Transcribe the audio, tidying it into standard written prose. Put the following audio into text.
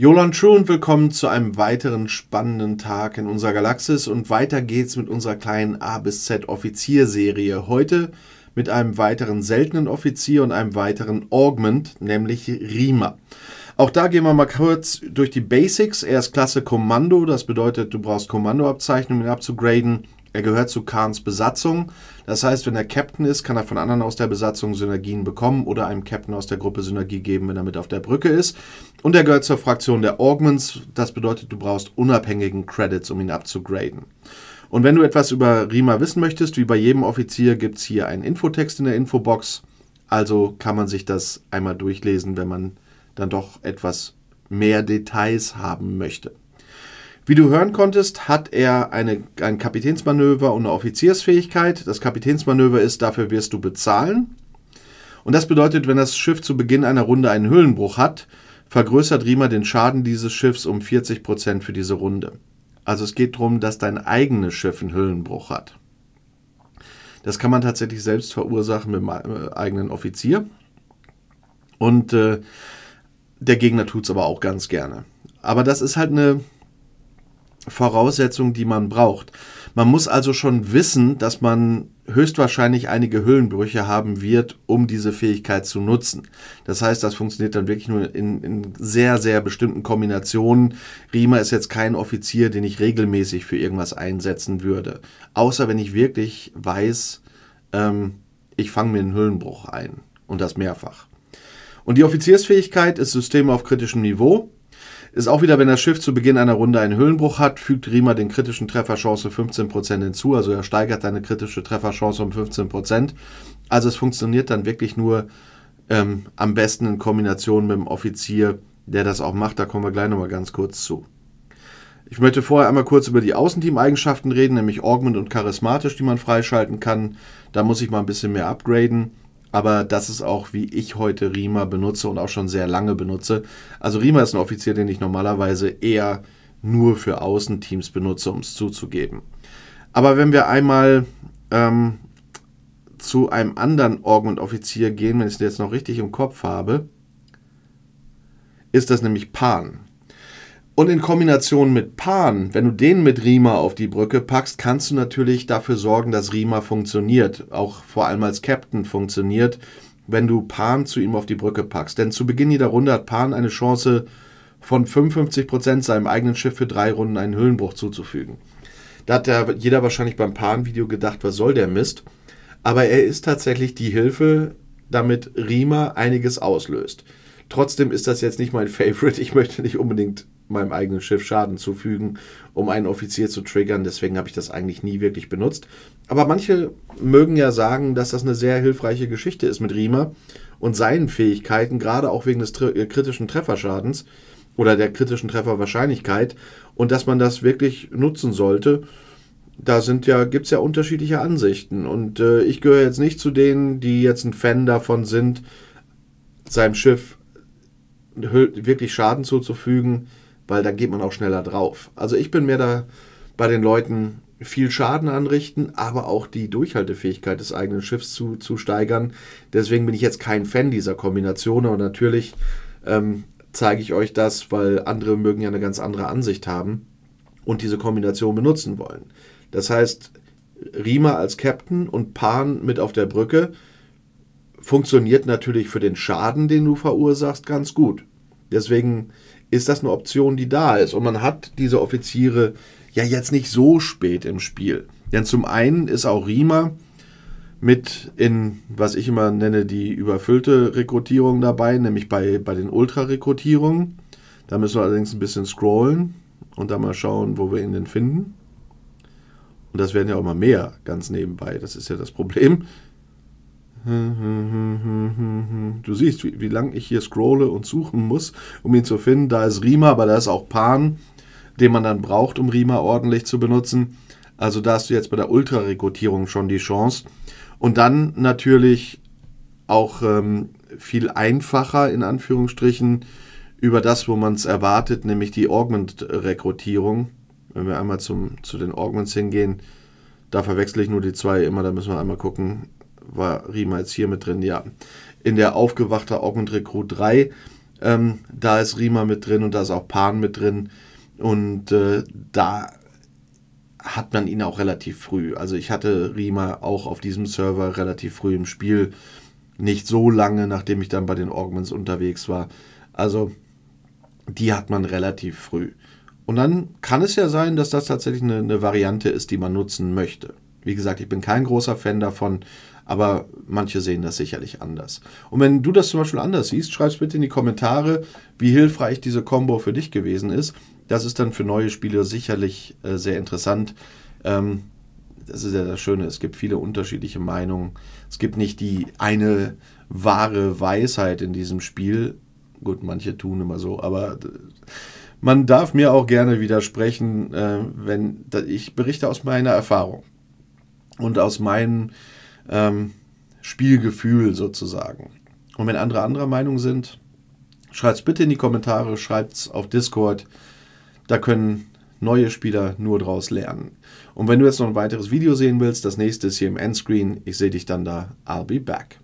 Jolan True und willkommen zu einem weiteren spannenden Tag in unserer Galaxis und weiter geht's mit unserer kleinen A bis Z Offizierserie. Heute mit einem weiteren seltenen Offizier und einem weiteren Augment, nämlich Rima. Auch da gehen wir mal kurz durch die Basics. Er ist Klasse Kommando, das bedeutet, du brauchst Kommandoabzeichnungen, um ihn abzugraden. Er gehört zu Khans Besatzung, das heißt, wenn er Captain ist, kann er von anderen aus der Besatzung Synergien bekommen oder einem Captain aus der Gruppe Synergie geben, wenn er mit auf der Brücke ist. Und er gehört zur Fraktion der Augments, das bedeutet, du brauchst unabhängigen Credits, um ihn abzugraden. Und wenn du etwas über Rima wissen möchtest, wie bei jedem Offizier, gibt es hier einen Infotext in der Infobox, also kann man sich das einmal durchlesen, wenn man dann doch etwas mehr Details haben möchte. Wie du hören konntest, hat er ein Kapitänsmanöver und eine Offiziersfähigkeit. Das Kapitänsmanöver ist, dafür wirst du bezahlen. Und das bedeutet, wenn das Schiff zu Beginn einer Runde einen Hüllenbruch hat, vergrößert Rima den Schaden dieses Schiffs um 40% für diese Runde. Also es geht darum, dass dein eigenes Schiff einen Hüllenbruch hat. Das kann man tatsächlich selbst verursachen mit meinem eigenen Offizier. Und der Gegner tut es aber auch ganz gerne. Aber das ist halt eine Voraussetzung, die man braucht. Man muss also schon wissen, dass man höchstwahrscheinlich einige Hüllenbrüche haben wird, um diese Fähigkeit zu nutzen. Das heißt, das funktioniert dann wirklich nur in sehr, sehr bestimmten Kombinationen. Rima ist jetzt kein Offizier, den ich regelmäßig für irgendwas einsetzen würde. Außer wenn ich wirklich weiß, ich fange mir einen Hüllenbruch ein. Und das mehrfach. Und die Offiziersfähigkeit ist Systeme auf kritischem Niveau. Ist auch wieder, wenn das Schiff zu Beginn einer Runde einen Hüllenbruch hat, fügt Rima den kritischen Trefferchance 15% hinzu. Also er steigert deine kritische Trefferchance um 15%. Also es funktioniert dann wirklich nur am besten in Kombination mit dem Offizier, der das auch macht. Da kommen wir gleich nochmal ganz kurz zu. Ich möchte vorher einmal kurz über die Außenteam-Eigenschaften reden, nämlich Augment und Charismatisch, die man freischalten kann. Da muss ich mal ein bisschen mehr upgraden. Aber das ist auch, wie ich heute Rima benutze und auch schon sehr lange benutze. Also Rima ist ein Offizier, den ich normalerweise eher nur für Außenteams benutze, um es zuzugeben. Aber wenn wir einmal zu einem anderen Augment-Offizier gehen, wenn ich es jetzt noch richtig im Kopf habe, ist das nämlich Pan. Und in Kombination mit Pan, wenn du den mit Rima auf die Brücke packst, kannst du natürlich dafür sorgen, dass Rima funktioniert, auch vor allem als Captain funktioniert, wenn du Pan zu ihm auf die Brücke packst. Denn zu Beginn jeder Runde hat Pan eine Chance von 55% seinem eigenen Schiff für 3 Runden einen Hüllenbruch zuzufügen. Da hat ja jeder wahrscheinlich beim Pan-Video gedacht, was soll der Mist? Aber er ist tatsächlich die Hilfe, damit Rima einiges auslöst. Trotzdem ist das jetzt nicht mein Favorite. Ich möchte nicht unbedingt meinem eigenen Schiff Schaden zufügen, um einen Offizier zu triggern. Deswegen habe ich das eigentlich nie wirklich benutzt. Aber manche mögen ja sagen, dass das eine sehr hilfreiche Geschichte ist mit Rima und seinen Fähigkeiten, gerade auch wegen des kritischen Trefferschadens oder der kritischen Trefferwahrscheinlichkeit und dass man das wirklich nutzen sollte. Da gibt es ja unterschiedliche Ansichten und ich gehöre jetzt nicht zu denen, die jetzt ein Fan davon sind, seinem Schiff wirklich Schaden zuzufügen, weil dann geht man auch schneller drauf. Also ich bin mehr da bei den Leuten viel Schaden anrichten, aber auch die Durchhaltefähigkeit des eigenen Schiffs zu steigern. Deswegen bin ich jetzt kein Fan dieser Kombination, aber natürlich zeige ich euch das, weil andere mögen ja eine ganz andere Ansicht haben und diese Kombination benutzen wollen. Das heißt, Rima als Captain und Pan mit auf der Brücke funktioniert natürlich für den Schaden, den du verursachst, ganz gut. Deswegen ist das eine Option, die da ist. Und man hat diese Offiziere ja jetzt nicht so spät im Spiel. Denn zum einen ist auch Rima mit in, was ich immer nenne, die überfüllte Rekrutierung dabei, nämlich bei den Ultra-Rekrutierungen. Da müssen wir allerdings ein bisschen scrollen und dann mal schauen, wo wir ihn denn finden. Und das werden ja auch mal mehr, ganz nebenbei. Das ist ja das Problem. Du siehst, wie lange ich hier scrolle und suchen muss, um ihn zu finden. Da ist Rima, aber da ist auch Pan, den man dann braucht, um Rima ordentlich zu benutzen. Also da hast du jetzt bei der Ultra-Rekrutierung schon die Chance. Und dann natürlich auch viel einfacher, in Anführungsstrichen, über das, wo man es erwartet, nämlich die Augment-Rekrutierung. Wenn wir einmal zu den Augments hingehen, da verwechsel ich nur die zwei immer, da müssen wir einmal gucken. War Rima jetzt hier mit drin, ja. In der Aufgewachter Augment Recruit 3 Da ist Rima mit drin und da ist auch Pan mit drin. Und da hat man ihn auch relativ früh. Also ich hatte Rima auch auf diesem Server relativ früh im Spiel. Nicht so lange, nachdem ich dann bei den Orgmans unterwegs war. Also die hat man relativ früh. Und dann kann es ja sein, dass das tatsächlich eine Variante ist, die man nutzen möchte. Wie gesagt, ich bin kein großer Fan davon, aber manche sehen das sicherlich anders. Und wenn du das zum Beispiel anders siehst, schreib es bitte in die Kommentare, wie hilfreich diese Combo für dich gewesen ist. Das ist dann für neue Spieler sicherlich sehr interessant. Das ist ja das Schöne, es gibt viele unterschiedliche Meinungen. Es gibt nicht die eine wahre Weisheit in diesem Spiel. Gut, manche tun immer so, aber man darf mir auch gerne widersprechen, wenn ich berichte aus meiner Erfahrung und aus meinem Spielgefühl sozusagen. Und wenn andere anderer Meinung sind, schreibt es bitte in die Kommentare, schreibt es auf Discord. Da können neue Spieler nur draus lernen. Und wenn du jetzt noch ein weiteres Video sehen willst, das nächste ist hier im Endscreen. Ich sehe dich dann da. I'll be back.